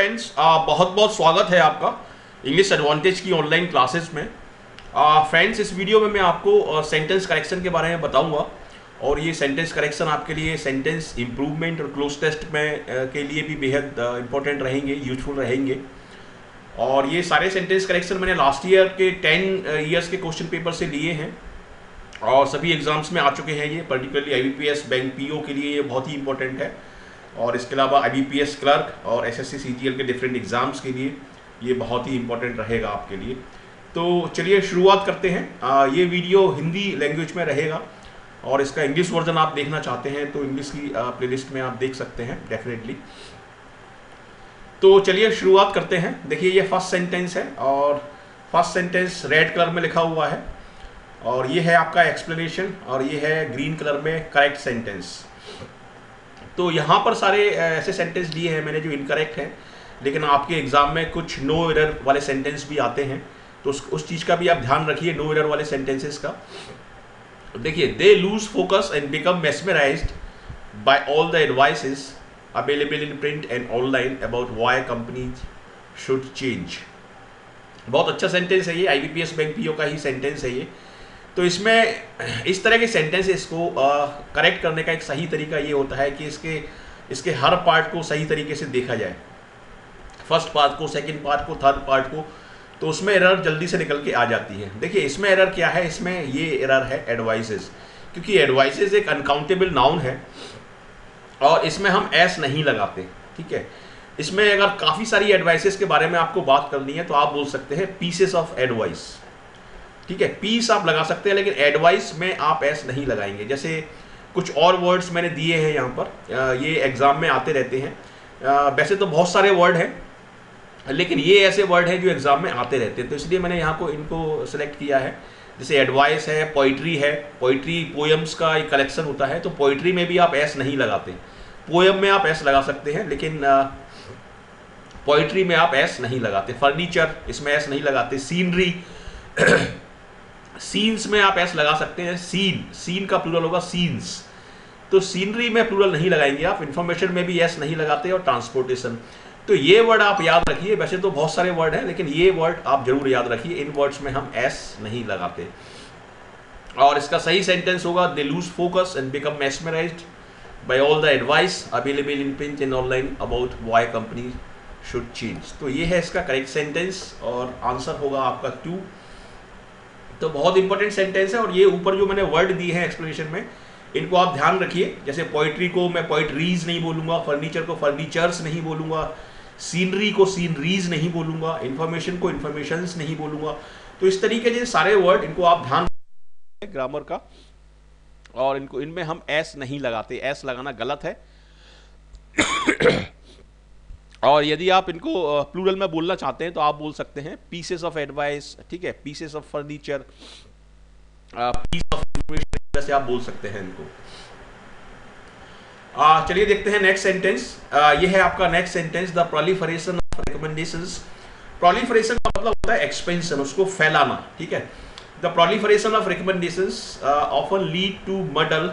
Friends, बहुत बहुत स्वागत है आपका इंग्लिश एडवांटेज की ऑनलाइन क्लासेस में। फ्रेंड्स, इस वीडियो में मैं आपको सेंटेंस करेक्शन के बारे में बताऊंगा और ये सेंटेंस करेक्शन आपके लिए सेंटेंस इम्प्रूवमेंट और क्लोज टेस्ट में के लिए भी बेहद इंपॉर्टेंट रहेंगे, यूजफुल रहेंगे। और ये सारे सेंटेंस करेक्शन मैंने लास्ट ईयर के 10 ईयर्स के क्वेश्चन पेपर से लिए हैं और सभी एग्ज़ाम्स में आ चुके हैं। ये पर्टिकुलरली IBPS बैंक PO के लिए ये बहुत ही इंपॉर्टेंट है और इसके अलावा IBPS क्लर्क और SSC CGL के डिफरेंट एग्ज़ाम्स के लिए ये बहुत ही इंपॉर्टेंट रहेगा आपके लिए। तो चलिए शुरुआत करते हैं। ये वीडियो हिंदी लैंग्वेज में रहेगा और इसका इंग्लिश वर्जन आप देखना चाहते हैं तो इंग्लिश की प्लेलिस्ट में आप देख सकते हैं डेफिनेटली। तो चलिए शुरुआत करते हैं। देखिए, ये फर्स्ट सेंटेंस है और फर्स्ट सेंटेंस रेड कलर में लिखा हुआ है और ये है आपका एक्सप्लेनेशन और ये है ग्रीन कलर में करेक्ट सेंटेंस। तो यहाँ पर सारे ऐसे सेंटेंस दिए हैं मैंने जो इनकरेक्ट हैं, लेकिन आपके एग्ज़ाम में कुछ नो एरर वाले सेंटेंस भी आते हैं तो उस चीज़ का भी आप ध्यान रखिए, नो एरर वाले सेंटेंसेस का। देखिए, they lose focus and become mesmerised by all the advices available in print and online about why companies should change. बहुत अच्छा सेंटेंस है ये, IBPS बैंक PO का ही सेंटेंस है ये। तो इसमें इस तरह के सेंटेंसेस को करेक्ट करने का एक सही तरीका ये होता है कि इसके हर पार्ट को सही तरीके से देखा जाए, फर्स्ट पार्ट को, सेकंड पार्ट को, थर्ड पार्ट को, तो उसमें एरर जल्दी से निकल के आ जाती है। देखिए, इसमें एरर क्या है, इसमें ये एरर है एडवाइसेस, क्योंकि एडवाइसेस एक अनकाउंटेबल नाउन है और इसमें हम एस नहीं लगाते, ठीक है। इसमें अगर काफ़ी सारी एडवाइसेस के बारे में आपको बात करनी है तो आप बोल सकते हैं पीसेस ऑफ एडवाइस, ठीक है, पीस आप लगा सकते हैं, लेकिन एडवाइस में आप एस नहीं लगाएंगे। जैसे कुछ और वर्ड्स मैंने दिए हैं यहाँ पर, ये एग्ज़ाम में आते रहते हैं। वैसे तो बहुत सारे वर्ड हैं लेकिन ये ऐसे वर्ड हैं जो एग्ज़ाम में आते रहते हैं तो इसलिए मैंने यहाँ को इनको सेलेक्ट किया है। जैसे एडवाइस है, पोइट्री है, पोइट्री पोएम्स का एक कलेक्शन होता है तो पोइट्री में भी आप एस नहीं लगाते, पोएम में आप एस लगा सकते हैं लेकिन पोइट्री में आप एस नहीं लगाते। फर्नीचर, इसमें एस नहीं लगाते। सीनरी, सीन्स में आप एस लगा सकते हैं, सीन का प्लूरल होगा सीन्स, तो सीनरी में प्लूरल नहीं लगाएंगे आप। इन्फॉर्मेशन में भी एस नहीं लगाते और ट्रांसपोर्टेशन, तो ये वर्ड आप याद रखिए। वैसे तो बहुत सारे वर्ड हैं लेकिन ये वर्ड आप जरूर याद रखिए, इन वर्ड्स में हम एस नहीं लगाते। और इसका सही सेंटेंस होगा they lose focus and become mesmerised by all the advice available in print and online about why company should change. तो ये है इसका करेक्ट सेंटेंस और आंसर होगा आपका 2। तो बहुत इंपॉर्टेंट सेंटेंस है और ये ऊपर जो मैंने वर्ड दिए हैं एक्सप्लेनेशन में, इनको आप ध्यान रखिए। जैसे पोइट्री को मैं पोइट्रीज नहीं बोलूँगा, फर्नीचर को फर्नीचर्स नहीं बोलूँगा, सीनरी को सीनरीज नहीं बोलूँगा, इन्फॉर्मेशन को इन्फॉर्मेशंस नहीं बोलूँगा। तो इस तरीके से सारे वर्ड इनको आप ध्यान रखिए ग्रामर का, और इनमें हम एस नहीं लगाते, एस लगाना गलत है। और यदि आप इनको प्लूरल में बोलना चाहते हैं तो आप बोल सकते हैं पीसेस ऑफ एडवाइस, ठीक है, pieces of furniture, piece of information, जैसे आप बोल सकते हैं इनको। चलिए देखते हैं नेक्स्ट सेंटेंस। ये है आपका next sentence, the proliferation of recommendations. Proliferation का मतलब होता है एक्सपेंशन, उसको फैलाना, ठीक है। The proliferation of recommendations often lead to muddle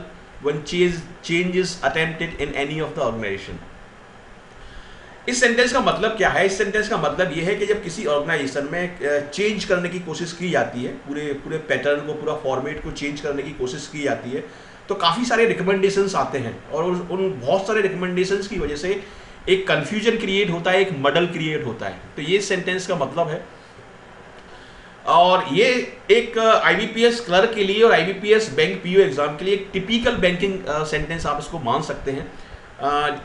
when change is attempted in any of the organisation. इस सेंटेंस का मतलब क्या है? इस सेंटेंस का मतलब यह है कि जब किसी ऑर्गेनाइजेशन में चेंज करने की कोशिश की जाती है, पूरे पैटर्न को, पूरा फॉर्मेट को चेंज करने की कोशिश की जाती है तो काफ़ी सारे रिकमेंडेशंस आते हैं और उन बहुत सारे रिकमेंडेशंस की वजह से एक कन्फ्यूजन क्रिएट होता है, एक मडल क्रिएट होता है। तो ये सेंटेंस का मतलब है और ये एक IBPS क्लर्क के लिए और IBPS बैंक PO एग्ज़ाम के लिए एक टिपिकल बैंकिंग सेंटेंस आप इसको मान सकते हैं।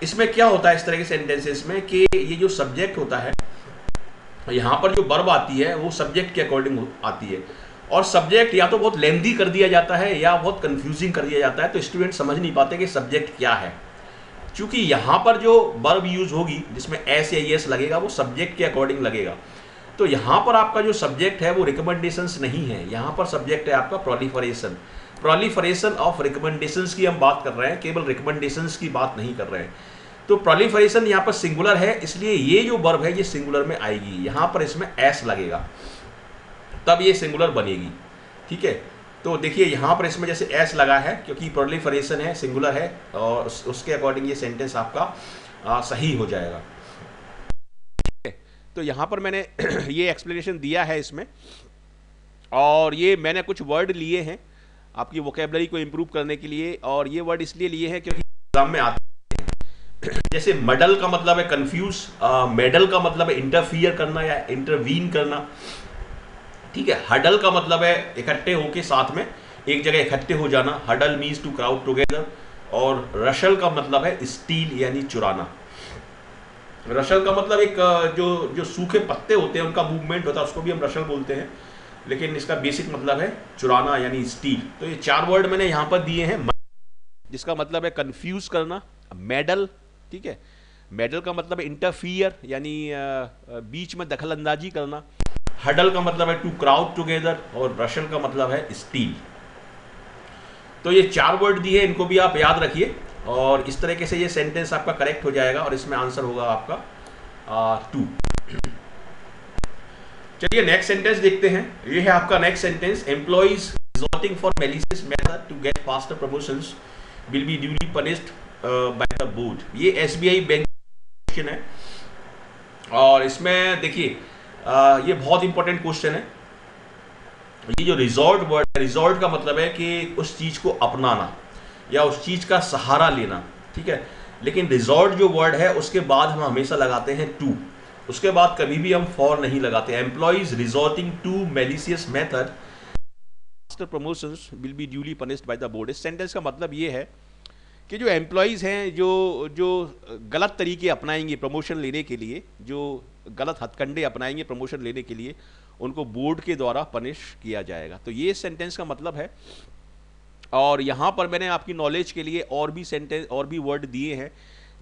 इसमें क्या होता है इस तरह के सेंटेंसेस में कि ये जो सब्जेक्ट होता है, यहाँ पर जो वर्ब आती है वो सब्जेक्ट के अकॉर्डिंग आती है और सब्जेक्ट या तो बहुत लेंदी कर दिया जाता है या बहुत कंफ्यूजिंग कर दिया जाता है तो स्टूडेंट समझ नहीं पाते कि सब्जेक्ट क्या है। चूँकि यहाँ पर जो वर्ब यूज होगी जिसमें एस या एस लगेगा वो सब्जेक्ट के अकॉर्डिंग लगेगा, तो यहाँ पर आपका जो सब्जेक्ट है वो रिकमेंडेशंस नहीं है, यहाँ पर सब्जेक्ट है आपका प्रोलिफरेशन। प्रोलिफरेशन ऑफ रिकमेंडेशंस की हम बात कर रहे हैं, केवल रिकमेंडेशंस की बात नहीं कर रहे हैं। तो प्रोलिफरेशन यहाँ पर सिंगुलर है इसलिए ये जो वर्ब है ये सिंगुलर में आएगी, यहाँ पर इसमें एस लगेगा तब ये सिंगुलर बनेगी, ठीक है। तो देखिए यहाँ पर इसमें जैसे एस लगा है क्योंकि प्रोलिफरेशन है, सिंगुलर है और उसके अकॉर्डिंग ये सेंटेंस आपका सही हो जाएगा। तो यहाँ पर मैंने ये एक्सप्लेनेशन दिया है इसमें, और ये मैंने कुछ वर्ड लिए हैं आपकी वोकेबलरी को इम्प्रूव करने के लिए, और ये वर्ड इसलिए लिए हैं क्योंकि एग्जाम में आते हैं। जैसे मडल का मतलब है कंफ्यूज, मेडल का मतलब है इंटरफियर करना या इंटरवीन करना, ठीक है। हडल का मतलब है इकट्ठे होके, साथ में एक जगह इकट्ठे हो जाना, huddle means to crowd together. और रशल का मतलब है स्टील यानी चुराना। रशल का मतलब एक जो सूखे पत्ते होते हैं उनका मूवमेंट होता है, उसको भी हम रशल बोलते हैं, लेकिन इसका बेसिक मतलब है चुराना यानी स्टील। तो ये चार वर्ड मैंने यहाँ पर दिए हैं, जिसका मतलब है कंफ्यूज करना, मेडल, ठीक है, मेडल का मतलब है इंटरफियर यानी बीच में दखल अंदाजी करना, हडल का मतलब है टू क्राउड टुगेदर, और रशल का मतलब है स्टील। तो ये चार वर्ड दिए, इनको भी आप याद रखिए, और इस तरीके से ये सेंटेंस आपका करेक्ट हो जाएगा और इसमें आंसर होगा आपका 2। चलिए नेक्स्ट सेंटेंस देखते हैं। ये है आपका next sentence, employees resorting for malicious method to get faster promotions will be duly punished by the board. ये एसबीआई बैंक क्वेश्चन है, और इसमें देखिए ये बहुत इंपॉर्टेंट क्वेश्चन है। ये जो रिजॉर्ट वर्ड है, रिजॉर्ट का मतलब है कि उस चीज़ को अपनाना या उस चीज़ का सहारा लेना, ठीक है। लेकिन रिजॉर्ट जो वर्ड है उसके बाद हम हमेशा लगाते हैं टू, उसके बाद कभी भी हम फॉर नहीं लगाते। Employees resorting to malicious method faster promotions will be duly punished by the board. इस सेंटेंस का मतलब ये है कि जो एम्प्लॉइज़ हैं जो गलत तरीके अपनाएंगे प्रमोशन लेने के लिए, जो गलत हथकंडे अपनाएंगे प्रमोशन लेने के लिए, उनको बोर्ड के द्वारा पनिश किया जाएगा। तो ये सेंटेंस का मतलब है, और यहाँ पर मैंने आपकी नॉलेज के लिए और भी सेंटेंस और भी वर्ड दिए हैं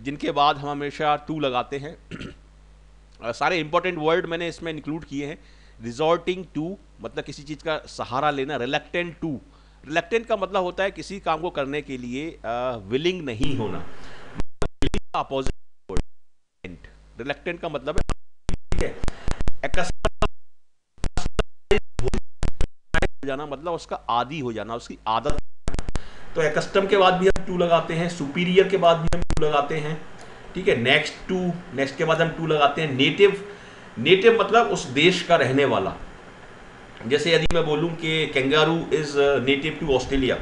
जिनके बाद हम हमेशा टू लगाते हैं। सारे इंपॉर्टेंट वर्ड मैंने इसमें इंक्लूड किए हैं। रिजॉर्टिंग टू मतलब किसी चीज़ का सहारा लेना, रिलेक्टेंट टू, रिलेक्टेंट का मतलब होता है किसी काम को करने के लिए विलिंग नहीं होना, अपोजिट वर्ड। रिलेक्टेंट का मतलब है जाना, मतलब उसका आदी हो जाना, उसकी आदत। तो एक्स्टम के बाद भी हम टू लगाते हैं, सुपीरियर के बाद भी हम टू लगाते हैं, ठीक है। नेक्स्ट टू, नेक्स्ट के बाद हम टू लगाते हैं। नेटिव, नेटिव मतलब उस देश का रहने वाला। जैसे यदि मैं बोलूं कि kangaroo is native to Australia,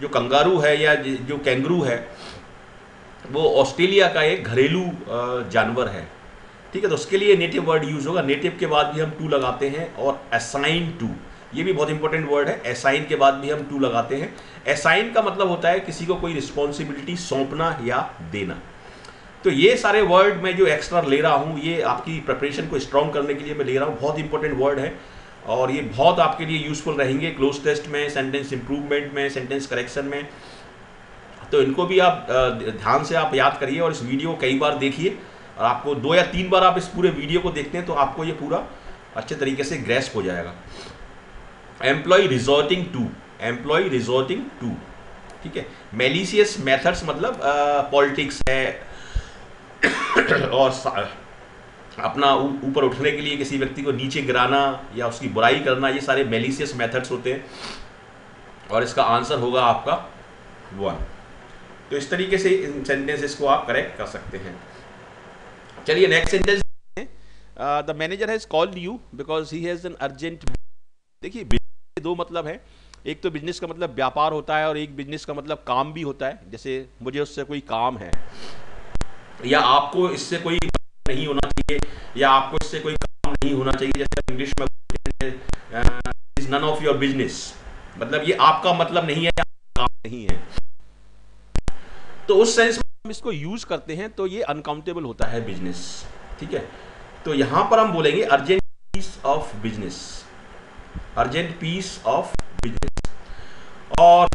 जो कंगारू है या जो कैंगरू है वो ऑस्ट्रेलिया का एक घरेलू जानवर है, ठीक है। तो उसके लिए नेटिव वर्ड यूज होगा। नेटिव के बाद भी हम टू लगाते हैं, और असाइन टू, ये भी बहुत इंपॉर्टेंट वर्ड है। असाइन के बाद भी हम टू लगाते हैं। असाइन का मतलब होता है किसी को कोई रिस्पॉन्सिबिलिटी सौंपना या देना। तो ये सारे वर्ड मैं जो एक्स्ट्रा ले रहा हूँ, ये आपकी प्रिपरेशन को स्ट्रॉन्ग करने के लिए मैं ले रहा हूँ। बहुत इंपॉर्टेंट वर्ड है और ये बहुत आपके लिए यूजफुल रहेंगे क्लोज टेस्ट में, सेंटेंस इंप्रूवमेंट में, सेंटेंस करेक्शन में। तो इनको भी आप ध्यान से आप याद करिए और इस वीडियो को कई बार देखिए। और आपको 2 या 3 बार आप इस पूरे वीडियो को देखते हैं तो आपको ये पूरा अच्छे तरीके से ग्रेस्प हो जाएगा। Employ resorting to, employ resorting to, ठीक है। मेलिशियस मेथड्स मतलब पॉलिटिक्स है और अपना ऊपर उठने के लिए किसी व्यक्ति को नीचे गिराना या उसकी बुराई करना, ये सारे मेलिशियस मेथड्स होते हैं। और इसका आंसर होगा आपका 1। तो इस तरीके से इन सेंटेंसेस को आप करेक्ट कर सकते हैं। चलिए next sentence. The manager has called you because he has an urgent. देखिए दो मतलब है, एक तो बिजनेस का मतलब व्यापार होता है और एक बिजनेस का मतलब काम भी होता है। जैसे मुझे उससे कोई काम है, या आपको इससे कोई नहीं होना चाहिए, या आपको इससे कोई काम नहीं होना चाहिए। जैसे इंग्लिश में is none of your business, मतलब ये आपका मतलब नहीं है, काम नहीं है। तो उस सेंस में हम इसको यूज करते हैं तो ये अनकाउंटेबल होता है बिजनेस, ठीक है। तो यहाँ पर हम बोलेंगे urgent piece of business, urgent piece of business. और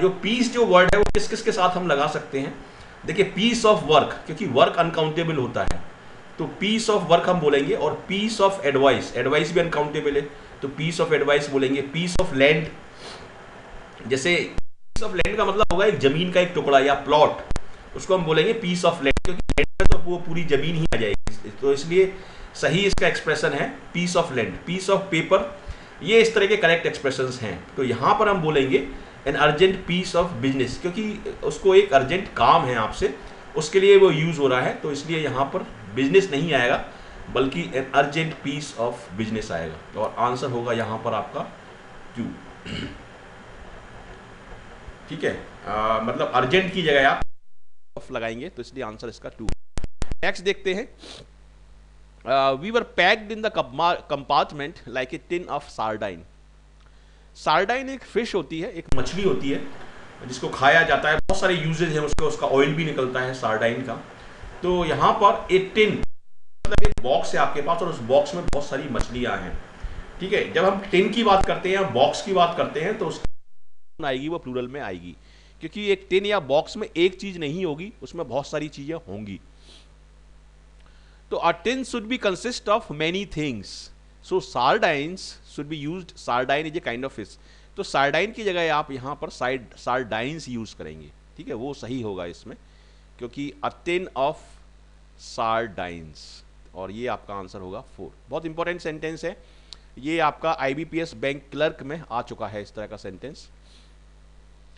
जो पीस जो वर्ड है वो किस किस के साथ हम लगा सकते हैं। देखिए पीस ऑफ वर्क, क्योंकि वर्क अनकाउंटेबल होता है तो पीस ऑफ वर्क हम बोलेंगे। और पीस ऑफ एडवाइस, एडवाइस भी अनकाउंटेबल है तो पीस ऑफ एडवाइस बोलेंगे। पीस ऑफ लैंड, जैसे पीस ऑफ लैंड का मतलब होगा एक जमीन का एक टुकड़ा या प्लॉट, उसको हम बोलेंगे पीस ऑफ लैंड, क्योंकि लैंड में तो वो पूरी जमीन ही आ जाएगी। तो इसलिए सही इसका एक्सप्रेशन है piece of land. Piece of paper, ये इस तरह के करेक्ट एक्सप्रेशंस हैं। तो यहाँ पर हम बोलेंगे an urgent piece of business, क्योंकि उसको एक अर्जेंट काम है आपसे, उसके लिए वो यूज़ हो रहा है। तो इसलिए यहाँ पर बिजनेस नहीं आएगा, बल्कि an urgent piece of business आएगा और आंसर होगा यहाँ पर आपका क्यू। ठीक है, मतलब अर्जेंट की जगह आप ऑफ लगाएंगे तो इसलिए आंसर इसका टू। नेक्स्ट देखते हैं, we were packed in the compartment like a tin of sardine. Sardine एक फिश होती है, एक मछली होती है जिसको खाया जाता है, बहुत सारे यूजेज हैं उसके, उसका ऑयल भी निकलता है सार्डाइन का। तो यहाँ पर एक टिन मतलब एक बॉक्स है आपके पास और उस बॉक्स में बहुत सारी मछलियाँ हैं। ठीक है, जब हम टिन की बात करते हैं या बॉक्स की बात करते हैं तो उसकी आएगी वो प्लूरल में आएगी, क्योंकि एक टिन या बॉक्स में एक चीज़ नहीं होगी, उसमें बहुत सारी चीज़ें होंगी। तो a tin should be consist of many things, so sardines should be used. Sardine is a kind of fish, तो सार्डाइन की जगह आप यहाँ पर सार्डाइंस यूज करेंगे। ठीक है, वो सही होगा इसमें, क्योंकि अ टिन ऑफ सार्डाइंस, और ये आपका आंसर होगा 4। बहुत इंपॉर्टेंट सेंटेंस है ये, आपका IBPS बैंक क्लर्क में आ चुका है इस तरह का सेंटेंस।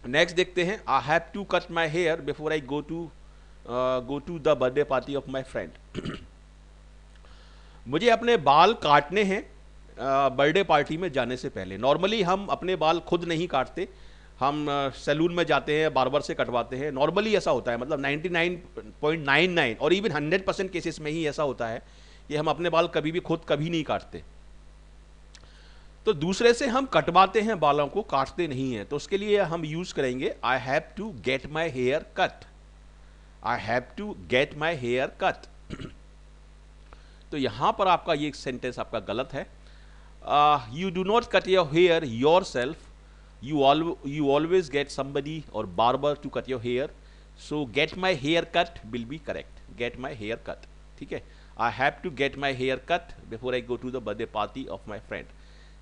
नेक्स्ट देखते हैं, I have to cut my hair before I go to the birthday party of my friend. मुझे अपने बाल काटने हैं बर्थडे पार्टी में जाने से पहले। नॉर्मली हम अपने बाल खुद नहीं काटते, हम सैलून में जाते हैं, बार्बर से कटवाते हैं। नॉर्मली ऐसा होता है, मतलब 99.99 और इवन 100% केसेस में ही ऐसा होता है कि हम अपने बाल कभी भी खुद कभी नहीं काटते। तो दूसरे से हम कटवाते हैं, बालों को काटते नहीं हैं। तो उसके लिए हम यूज़ करेंगे I have to get my hair cut. I have to get my hair cut, तो यहाँ पर आपका ये सेंटेंस आपका गलत है। You do not cut your hair yourself, you always get somebody और barber to cut your hair, so get my hair cut will be correct. Get my hair cut, ठीक है, I have to get my hair cut before I go to the birthday party of my friend.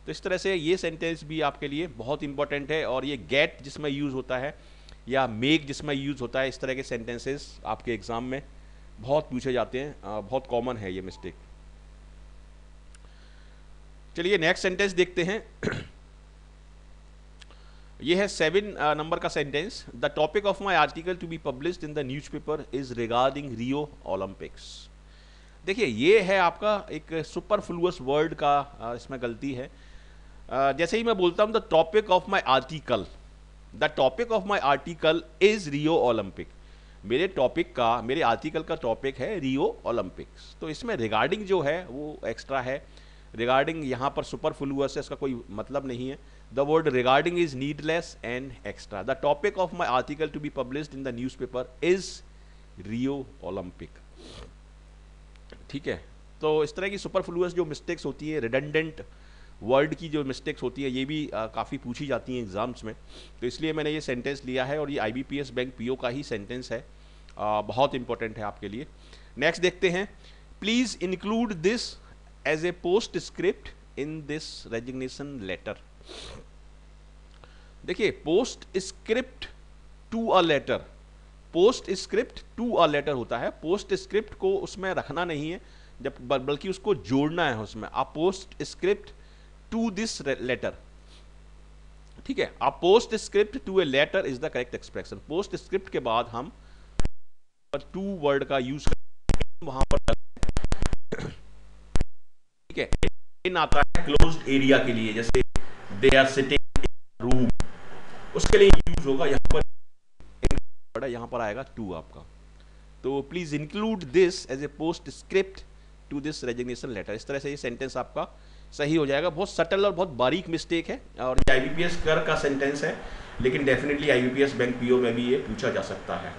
तो इस तरह से ये sentence भी आपके लिए बहुत इंपॉर्टेंट है, और ये गेट जिसमें यूज़ होता है या मेक जिसमें यूज़ होता है, इस तरह के सेंटेंसेस आपके एग्जाम में बहुत पूछे जाते हैं, बहुत कॉमन है ये मिस्टेक। चलिए नेक्स्ट सेंटेंस देखते हैं। ये है 7 नंबर का sentence, the topic of my article to be published in the newspaper is regarding Rio Olympics. देखिए ये है आपका एक सुपरफ्लूअस वर्ड का इसमें गलती है। जैसे ही मैं बोलता हूँ the topic of my article, the topic of my article is Rio Olympic, मेरे टॉपिक का, मेरे आर्टिकल का टॉपिक है रियो ओलंपिक्स। तो इसमें रिगार्डिंग जो है वो एक्स्ट्रा है, रिगार्डिंग यहाँ पर सुपरफ्लूअस है, इसका कोई मतलब नहीं है। The word regarding is needless and extra. The topic of my article to be published in the newspaper is Rio Olympic, ठीक है। तो इस तरह की सुपरफ्लूअस जो मिस्टेक्स होती है, रिडंडेंट वर्ड की जो मिस्टेक्स होती है, ये भी काफ़ी पूछी जाती हैं एग्ज़ाम्स में। तो इसलिए मैंने ये सेंटेंस लिया है, और ये IBPS बैंक PO का ही सेंटेंस है, बहुत इंपॉर्टेंट है आपके लिए। नेक्स्ट देखते हैं, please include this as a postscript in this resignation letter. देखिए postscript to a letter, postscript to a letter होता है, पोस्ट स्क्रिप्ट को उसमें रखना नहीं है जब, बल्कि उसको जोड़ना है उसमें। आप postscript to this letter, ठीक है, आप postscript to a letter is the correct expression. Postscript के बाद हम टू वर्ड का यूज कर वहां पर, ठीक है, इन आता है क्लोज्ड एरिया के लिए, जैसे दे आर सिटिंग रूम, उसके लिए यूज होगा। यहाँ पर यहाँ पर आएगा टू आपका। तो please include this as a postscript to this resignation letter, इस तरह से ये सेंटेंस आपका सही हो जाएगा। बहुत सटल और बहुत बारीक मिस्टेक है, और IBPS कर का सेंटेंस है, लेकिन डेफिनेटली IBPS बैंक PO में भी ये पूछा जा सकता है।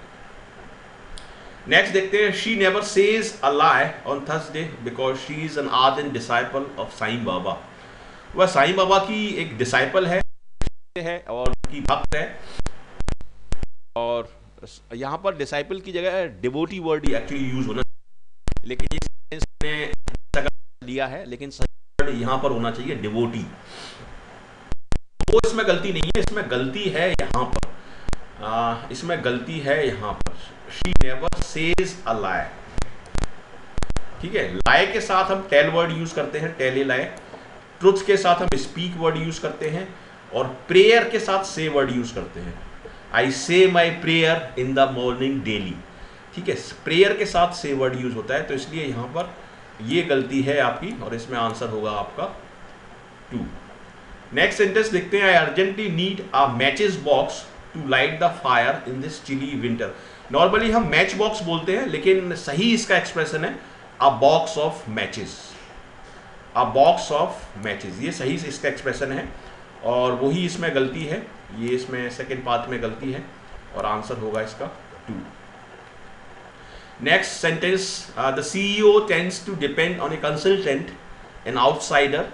नेक्स्ट देखते हैं, she never says a lie on Thursday because she is an ardent disciple of Sai Baba. वह साईं बाबा की एक डिसाइपल है और उनकी भक्त है, और यहाँ पर डिसाइपल की जगह डिवोटी वर्ड एक्चुअली यूज होना, लेकिन इस ने लिया है, लेकिन यहाँ पर होना चाहिए डिवोटी। वो इसमें गलती नहीं है, इसमें गलती है यहाँ पर, इसमें गलती है यहाँ पर। She never says a lie, ठीक है, lie के साथ हम tell word यूज करते हैं, tell a lie, truth के साथ हम speak word यूज करते हैं, और prayer के साथ say word यूज करते हैं। I say my prayer in the morning daily, ठीक है, prayer के साथ say word यूज होता है, तो इसलिए यहाँ पर ये गलती है आपकी और इसमें आंसर होगा आपका 2। नेक्स्ट सेंटेंस लिखते हैं, I urgently need a matches box to light the fire in this chilly winter. Normally हम मैच बॉक्स बोलते हैं, लेकिन सही इसका एक्सप्रेशन है a box of matches. A box of matches, ये सही इसका एक्सप्रेशन है और वही इसमें गलती है, ये इसमें सेकेंड पार्ट में गलती है और आंसर होगा इसका 2। Next sentence, the CEO tends to depend on a consultant, an outsider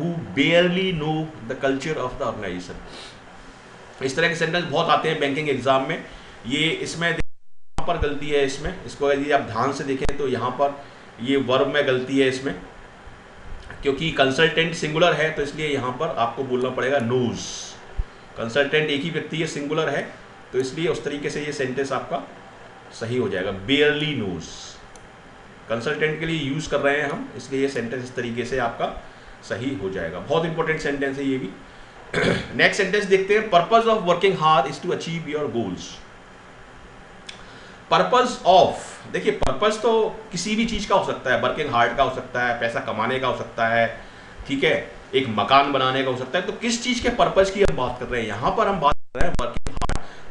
who barely know the culture of the organisation. इस तरह के सेंटेंस बहुत आते हैं बैंकिंग एग्जाम में। ये इसमें यहाँ पर गलती है, इसमें इसको यदि आप ध्यान से देखें तो यहाँ पर ये वर्ब में गलती है इसमें, क्योंकि कंसल्टेंट सिंगुलर है तो इसलिए यहाँ पर आपको बोलना पड़ेगा नोज। कंसल्टेंट एक ही व्यक्ति है, सिंगुलर है, तो इसलिए उस तरीके से ये सेंटेंस आपका सही हो जाएगा। बेयरली नोज कंसल्टेंट के लिए यूज़ कर रहे हैं हम, इसलिए ये सेंटेंस इस तरीके से आपका सही हो जाएगा। बहुत इंपॉर्टेंट सेंटेंस है ये भी। नेक्स्ट सेंटेंस देखते हैं, purpose of working hard is to achieve your goals. Purpose of, देखिए पर्पज तो किसी भी चीज़ का हो सकता है, वर्किंग हार्ड का हो सकता है, पैसा कमाने का हो सकता है, ठीक है, एक मकान बनाने का हो सकता है। तो किस चीज़ के पर्पज की हम बात कर रहे हैं, यहाँ पर हम बात कर रहे हैं वर्किंग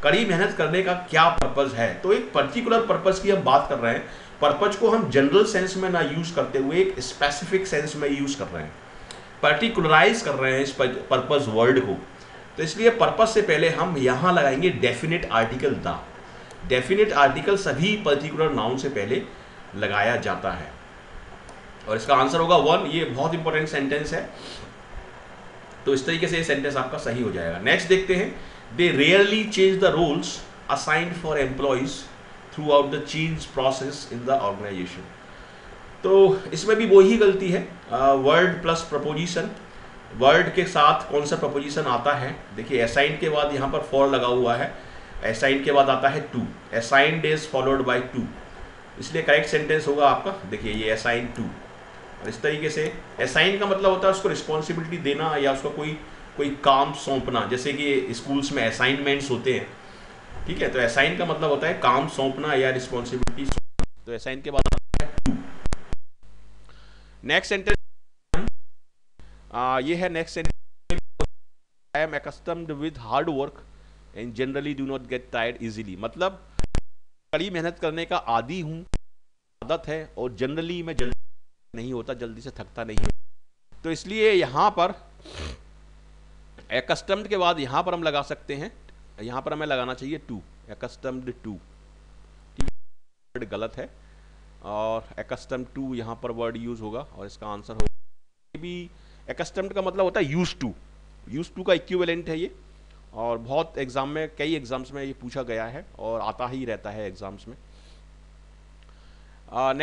कड़ी मेहनत करने का क्या पर्पस है। तो एक पर्टिकुलर पर्पस की हम बात कर रहे हैं, पर्पस को हम जनरल सेंस में ना यूज करते हुए एक स्पेसिफिक सेंस में यूज कर रहे हैं, पर्टिकुलराइज कर रहे हैं इस पर्पस वर्ड को। तो इसलिए पर्पस से पहले हम यहाँ लगाएंगे definite article the. Definite article सभी पर्टिकुलर नाउन से पहले लगाया जाता है और इसका आंसर होगा 1। ये बहुत इंपॉर्टेंट सेंटेंस है, तो इस तरीके से ये सेंटेंस आपका सही हो जाएगा। नेक्स्ट देखते हैं, They rarely change the roles assigned for employees throughout the change process in the organization. तो इसमें भी वही गलती है, वर्ड प्लस प्रपोजिशन। वर्ड के साथ कौन सा प्रपोजिशन आता है, देखिए assigned के बाद यहाँ पर for लगा हुआ है, assigned के बाद आता है to, assigned is followed by to, इसलिए करेक्ट सेंटेंस होगा आपका, देखिए ये assigned to। और इस तरीके से assigned का मतलब होता है उसको रिस्पॉन्सिबिलिटी देना या उसको कोई काम सौंपना, जैसे कि स्कूल्स में असाइनमेंट्स होते हैं, ठीक है, तो असाइन का मतलब होता है काम सौंपना या रिस्पॉन्सिबिलिटी। तो असाइन के बाद आता है टू। नेक्स्ट सेंटेंस ये है, next sentence I am accustomed with hard work and generally do not get tired easily. मतलब कड़ी मेहनत करने का आदी हूँ, आदत है, और जनरली मैं जल्दी नहीं होता, जल्दी से थकता नहीं हूँ। तो इसलिए यहाँ पर एक्सटम्ड के बाद यहाँ पर हम लगा सकते हैं, यहाँ पर हमें लगाना चाहिए टू, एक्सटम्ड टू। वर्ड गलत है और एक्सटम्ड टू यहाँ पर वर्ड यूज होगा और इसका आंसर होगा भी। एक्सटम्ड का मतलब होता है यूज टू, यूज टू का इक्विवेलेंट है ये, और बहुत एग्जाम में, कई एग्जाम्स में ये पूछा गया है और आता ही रहता है एग्जाम्स में।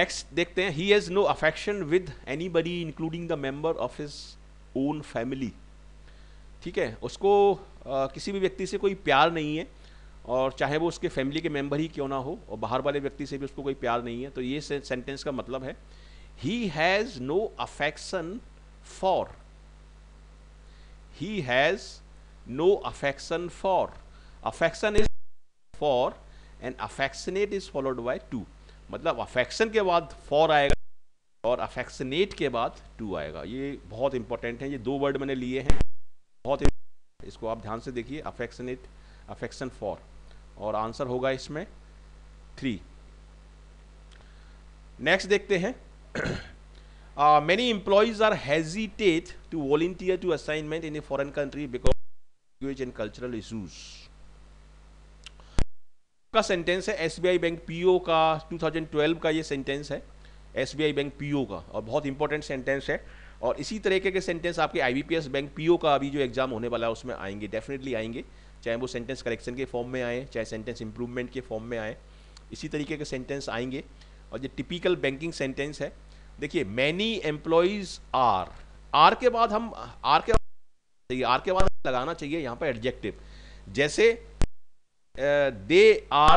नेक्स्ट देखते हैं, he has no affection with anybody including the member of his own family. ठीक है, उसको किसी भी व्यक्ति से कोई प्यार नहीं है, और चाहे वो उसके फैमिली के मेंबर ही क्यों ना हो, और बाहर वाले व्यक्ति से भी उसको कोई प्यार नहीं है। तो ये सेंटेंस का मतलब है he has no affection for, he has no affection for, affection is for and affectionate is followed by to. मतलब अफेक्शन के बाद फॉर आएगा और अफेक्शनेट के बाद टू आएगा। ये बहुत इंपॉर्टेंट है, ये दो वर्ड मैंने लिए हैं, बहुत इसको आप ध्यान से देखिए, अफेक्शनेट, अफेक्शन फॉर, और आंसर होगा इसमें 3। नेक्स्ट देखते हैं, many employees are hesitate to volunteer to assignment in a foreign country because language and cultural issues. का सेंटेंस है एसबीआई बैंक पीओ का 2012 का ये सेंटेंस है, एसबीआई बैंक पीओ का, और बहुत इंपॉर्टेंट सेंटेंस है। और इसी तरीके के सेंटेंस आपके आईबीपीएस बैंक पीओ का अभी जो एग्जाम होने वाला है उसमें आएंगे, डेफिनेटली आएंगे, चाहे वो सेंटेंस करेक्शन के फॉर्म में आए, चाहे सेंटेंस इंप्रूवमेंट के फॉर्म में आए, इसी तरीके के सेंटेंस आएंगे। और ये टिपिकल बैंकिंग सेंटेंस है, देखिए मैनी एम्प्लॉयज आर, आर के बाद हम आर के बाद लगाना चाहिए यहाँ पर एडजेक्टिव, जैसे दे आर,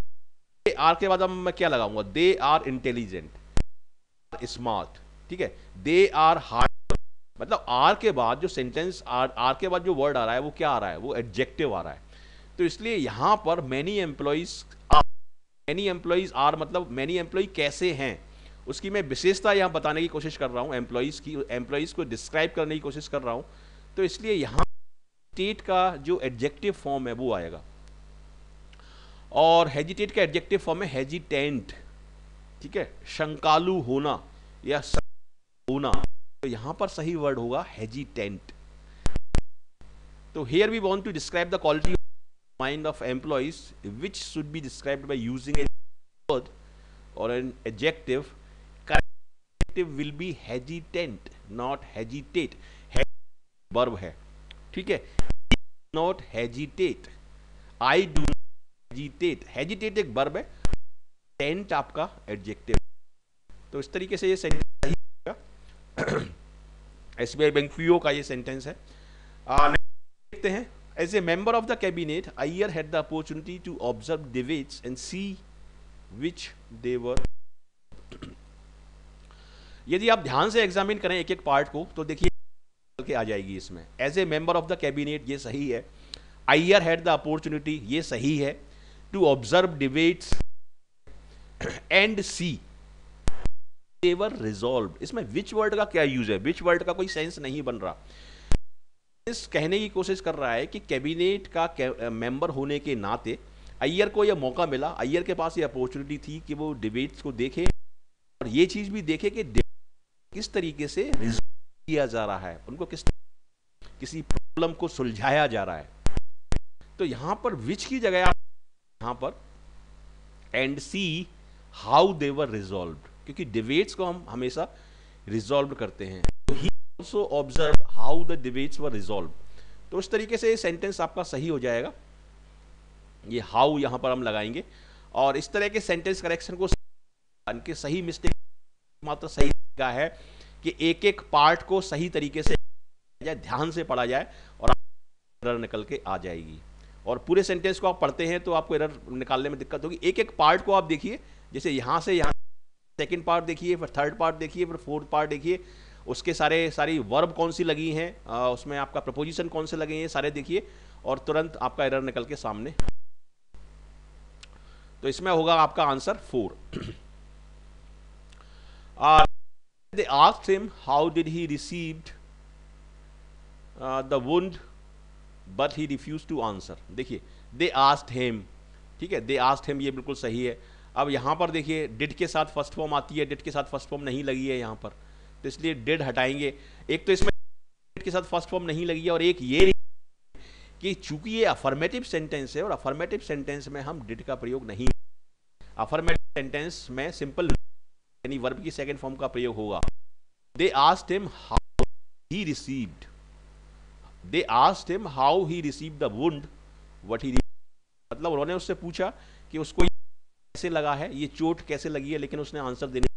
आर के बाद हम क्या लगाऊंगा, दे आर इंटेलिजेंट, स्मार्ट, ठीक है, दे आर हार्ड। मतलब आर के बाद जो सेंटेंस, आर के बाद जो वर्ड आ रहा है वो क्या आ रहा है, वो एडजेक्टिव आ रहा है। तो इसलिए यहाँ पर many employees are, many employees are मतलब मैनी एम्प्लॉय कैसे हैं, उसकी मैं विशेषता यहाँ बताने की कोशिश कर रहा हूँ, एम्प्लॉयज़ को डिस्क्राइब करने की कोशिश कर रहा हूँ। तो इसलिए यहाँ हेजिटेट का जो एडजेक्टिव फॉर्म है वो आएगा, और हेजिटेट का एडजेक्टिव फॉर्म है हेजिटेंट, ठीक है, शंकालु होना या होना। तो यहाँ पर सही वर्ड होगा हेजिटेंट। तो here we want to describe the quality mind of employees which should be described by using a word or an adjective. Correct adjective will be hesitant, not hesitate. Verb है, ठीक है, not hesitate. I do not hesitate. Hesitate एक verb है, tent आपका adjective। तो इस तरीके से ये सेंटेंस है, SBI बैंक पीओ का ये सेंटेंस है। देखते हैं, as a member of the cabinet I had the opportunity to observe debates and see which they were. यदि आप ध्यान से एग्जामिन करें एक एक पार्ट को तो देखिए के आ जाएगी इसमें। As a member of the cabinet ये सही है, I had the opportunity ये सही है, to observe debates and see they were resolved. इसमें which word का क्या यूज है, which word का कोई सेंस नहीं बन रहा। इस कहने की कोशिश कर रहा है कि कैबिनेट का मेंबर होने के नाते अय्यर को यह मौका मिला, अय्यर के पास ये अपॉर्चुनिटी थी कि वो डिबेट्स को देखे और ये चीज़ भी देखे कि किस तरीके से रिजॉल्व किया जा रहा है, उनको किस किसी प्रॉब्लम को सुलझाया जा रहा है। तो यहाँ पर विच की जगह आप यहाँ पर and see how they were resolved, क्योंकि डिबेट्स को हम हमेशा रिजॉल्व करते हैं। also observed how the debates were resolved. तो इस तरीके से ये सेंटेंस आपका सही हो जाएगा, ये हाउ यहाँ पर हम लगाएंगे। और इस तरह के सेंटेंस करेक्शन को इनके सही मिस्टेक मात्र सही तरीका है कि एक एक पार्ट को सही तरीके से ध्यान से पढ़ा जाए और एरर निकल के आ जाएगी। और पूरे सेंटेंस को आप पढ़ते हैं तो आपको एरर निकालने में दिक्कत होगी। एक एक पार्ट को आप देखिए, जैसे यहाँ से यहाँ सेकेंड पार्ट देखिए, फिर थर्ड पार्ट देखिए, फिर फोर्थ पार्ट देखिए, उसके सारी वर्ब कौन सी लगी हैं, उसमें आपका प्रपोजिशन कौन से लगे हैं, सारे देखिए और तुरंत आपका एरर निकल के सामने। तो इसमें होगा आपका answer 4। They asked him how did he received the wound, but he refused to answer. देखिए they asked him, ठीक है, they asked him ये बिल्कुल सही है। अब यहाँ पर देखिए did के साथ फर्स्ट फॉर्म आती है, did के साथ फर्स्ट फॉर्म नहीं लगी है यहाँ पर, तो इसलिए डेड हटाएंगे। एक तो इसमें डेड के साथ फर्स्ट फॉर्म नहीं लगी है, और एक ये कि चूंकि ये अफर्मेटिव सेंटेंस है और अफर्मेटिव सेंटेंस में हम डेड का प्रयोग नहीं, अफर्मेटिव सेंटेंस में सिंपल यानी वर्ब की सेकंड फॉर्म का प्रयोग होगा। They asked him how he received, they asked him how he received the wound what he, मतलब उन्होंने उससे पूछा कि उसको कैसे लगा है, ये चोट कैसे लगी है, लेकिन उसने आंसर देने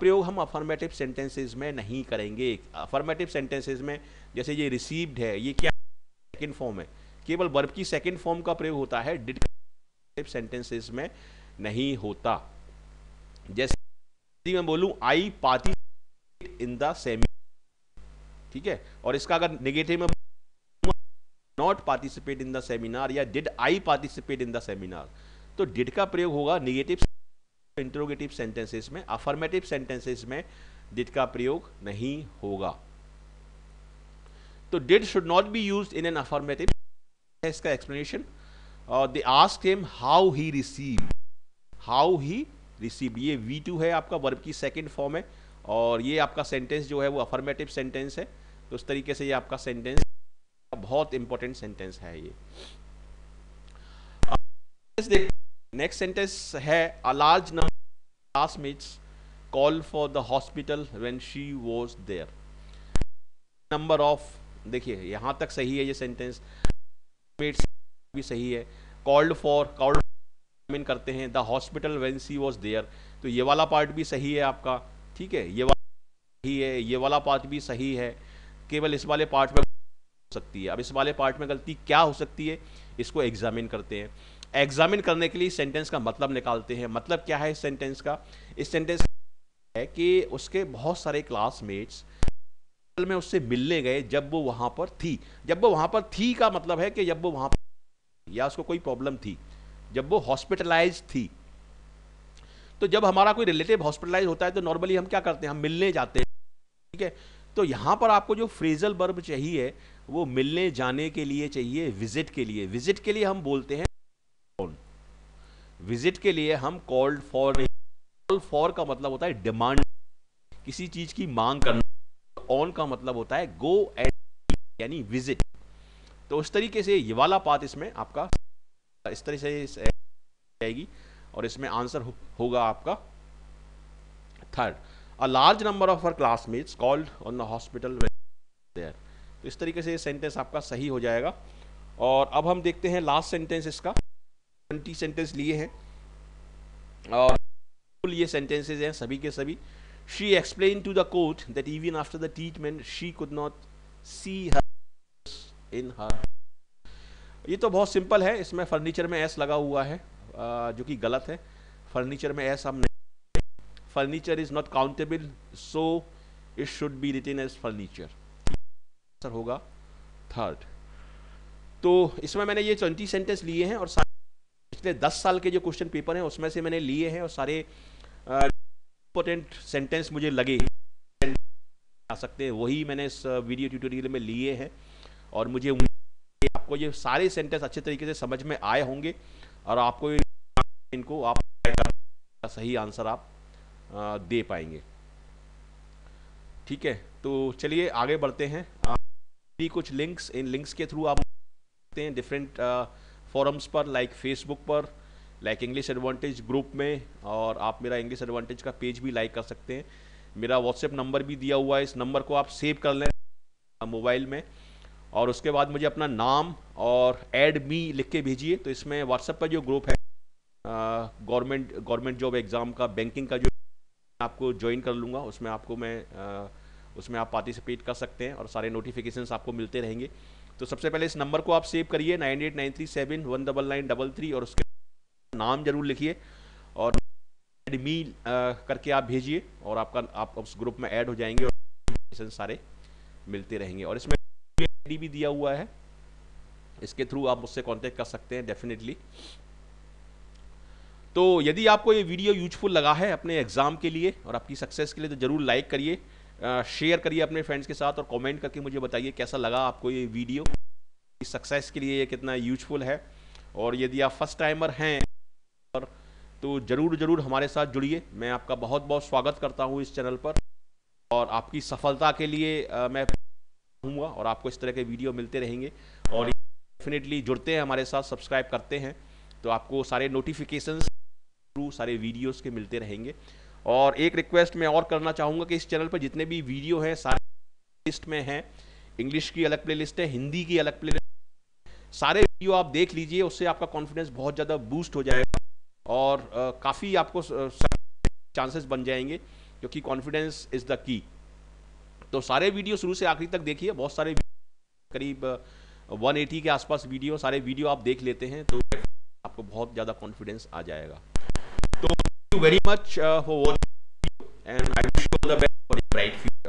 प्रयोग हम अफर्मेटिव सेंटेंसेस में नहीं करेंगे। अफर्मेटिव सेंटेंसेस में जैसे ये रिसीव्ड है, ये क्या सेकंड फॉर्म है, केवल वर्ब की सेकंड फॉर्म का प्रयोग होता है, डिड सेंटेंसेस में नहीं होता। जैसे मैं बोलूं I participate in the seminar, ठीक है, और इसका अगर नेगेटिव में not participate in the seminar या did I participate in the seminar, तो डिड का प्रयोग होगा नेगेटिव इंटरोगेटिव सेंटेंसेस में, अफर्मेटिव सेंटेंसेस में डिड का प्रयोग नहीं होगा। तो did should not be used in an affirmative, इसका explanation. They asked him how he receive, how he receive ये V2 है आपका, वर्ब की सेकंड फॉर्म है, और ये आपका सेंटेंस जो है वो अफर्मेटिव सेंटेंस है। तो उस तरीके से ये आपका सेंटेंस बहुत इंपॉर्टेंट सेंटेंस है ये। नेक्स्ट सेंटेंस है a large number of classmates call for the hospital when she was there. Number of, देखिए यहाँ तक सही है ये सेंटेंस, भी सही है, कॉल्ड फॉर कॉल्ड करते हैं, the hospital when she was there, तो ये वाला पार्ट भी सही है आपका, ठीक है, ये वाला सही है, ये वाला पार्ट भी सही है, केवल इस वाले पार्ट में हो सकती है। अब इस वाले पार्ट में गलती क्या हो सकती है, इसको एग्जामिन करते हैं। एग्जामिन करने के लिए सेंटेंस का मतलब निकालते हैं। मतलब क्या है इस सेंटेंस का, इस सेंटेंस है कि उसके बहुत सारे क्लासमेट्स में उससे मिलने गए जब वो वहाँ पर थी। जब वो वहाँ पर थी का मतलब है कि जब वो वहाँ पर या उसको कोई प्रॉब्लम थी, जब वो हॉस्पिटलाइज थी। तो जब हमारा कोई रिलेटिव हॉस्पिटलाइज होता है तो नॉर्मली हम क्या करते हैं, हम मिलने जाते हैं, ठीक है। तो यहाँ पर आपको जो फ्रेजल वर्ब चाहिए वो मिलने जाने के लिए चाहिए, विजिट के लिए। विजिट के लिए हम बोलते हैं कॉल, विजिट के लिए हम कॉल्ड फॉर। कॉल फॉर का मतलब होता है डिमांड, किसी चीज की मांग करना। ऑन का मतलब होता है गो एंड, यानी विजिट। तो उस तरीके से ये वाला पार्ट इसमें आपका इस तरह से आएगी और इसमें आंसर होगा आपका third. A large number of our classmates called on the hospital there. तो इस तरीके से ये सेंटेंस आपका सही हो जाएगा। और अब हम देखते हैं लास्ट सेंटेंस, इसका 20 सेंटेंस लिए हैं और फुल ये सेंटेंसेज हैं सभी के सभी। She explain to the court that even after the treatment she could not see her in her. ये तो बहुत सिंपल है, इसमें फर्नीचर में एस लगा हुआ है जो कि गलत है। फर्नीचर में एस हम नहीं, furniture is not countable so it should be written as furniture. Answer होगा थर्ड। तो इसमें मैंने ये 20 सेंटेंस लिए हैं और पिछले 10 साल के जो क्वेश्चन पेपर हैं उसमें से मैंने लिए हैं और सारे इंपॉर्टेंट सेंटेंस मुझे लगे आ सकते हैं वही मैंने इस वीडियो ट्यूटोरियल में लिए हैं। और मुझे आपको ये सारे सेंटेंस अच्छे तरीके से समझ में आए होंगे और आपको इनको आप सही आंसर आप दे पाएंगे, ठीक है। तो चलिए आगे बढ़ते हैं। कुछ लिंक्स, इन लिंक्स के थ्रू आप सकते हैं डिफरेंट फॉरम्स पर, लाइक फेसबुक पर, लाइक इंग्लिश एडवांटेज ग्रुप में, और आप मेरा इंग्लिश एडवांटेज का पेज भी लाइक कर सकते हैं। मेरा व्हाट्सएप नंबर भी दिया हुआ है, इस नंबर को आप सेव कर लें मोबाइल में और उसके बाद मुझे अपना नाम और एड मी लिख के भेजिए। तो इसमें व्हाट्सएप पर जो ग्रुप है गवर्नमेंट जॉब एग्ज़ाम का, बैंकिंग का, जो आपको ज्वाइन कर लूँगा उसमें आपको उसमें आप पार्टिसिपेट कर सकते हैं और सारे नोटिफिकेशंस आपको मिलते रहेंगे। तो सबसे पहले इस नंबर को आप सेव करिए 9893719933 और उसके नाम जरूर लिखिए और एड मी करके आप भेजिए और आप उस ग्रुप में ऐड हो जाएंगे और नोटिफिकेशंस सारे मिलते रहेंगे। और इसमें आईडी भी दिया हुआ है, इसके थ्रू आप मुझसे कांटेक्ट कर सकते हैं डेफिनेटली। तो यदि आपको ये वीडियो यूजफुल लगा है अपने एग्जाम के लिए और आपकी सक्सेस के लिए तो जरूर लाइक करिए, शेयर करिए अपने फ्रेंड्स के साथ और कमेंट करके मुझे बताइए कैसा लगा आपको ये वीडियो, इस सक्सेस के लिए ये कितना यूजफुल है। और यदि आप फर्स्ट टाइमर हैं तो ज़रूर हमारे साथ जुड़िए। मैं आपका बहुत स्वागत करता हूँ इस चैनल पर और आपकी सफलता के लिए मैं हूँगा और आपको इस तरह के वीडियो मिलते रहेंगे। और डेफिनेटली जुड़ते हैं हमारे साथ, सब्सक्राइब करते हैं तो आपको सारे नोटिफिकेशंस थ्रू सारे वीडियोस के मिलते रहेंगे। और एक रिक्वेस्ट मैं और करना चाहूँगा कि इस चैनल पर जितने भी वीडियो हैं सारे प्लेलिस्ट में हैं, इंग्लिश की अलग प्लेलिस्ट है, हिंदी की अलग प्लेलिस्ट है। सारे वीडियो आप देख लीजिए, उससे आपका कॉन्फिडेंस बहुत ज़्यादा बूस्ट हो जाएगा और काफ़ी आपको चांसेस बन जाएंगे क्योंकि कॉन्फिडेंस इज़ द की। तो सारे वीडियो शुरू से आखिरी तक देखिए, बहुत सारे करीब 180 के आसपास वीडियो, सारे वीडियो आप देख लेते हैं तो आपको बहुत ज़्यादा कॉन्फिडेंस आ जाएगा। तो thank you very much for watching and I wish you all the best for your bright future.